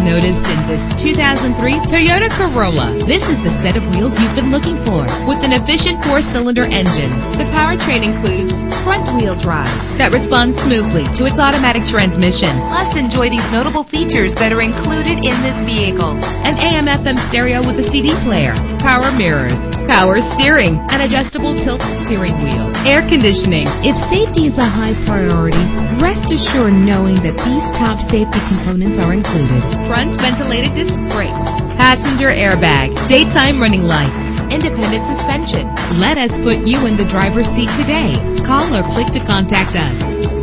noticed in this 2003 Toyota Corolla. This is the set of wheels you've been looking for, with an efficient 4-cylinder engine. The powertrain includes front-wheel drive that responds smoothly to its automatic transmission. Plus, enjoy these notable features that are included in this vehicle: an AM/FM stereo with a CD player, power mirrors, power steering, an adjustable tilt steering wheel, air conditioning. If safety is a high priority, rest assured knowing that these top safety components are included: front ventilated disc brakes, passenger airbag, daytime running lights, independent suspension. Let us put you in the driver's seat today. Call or click to contact us.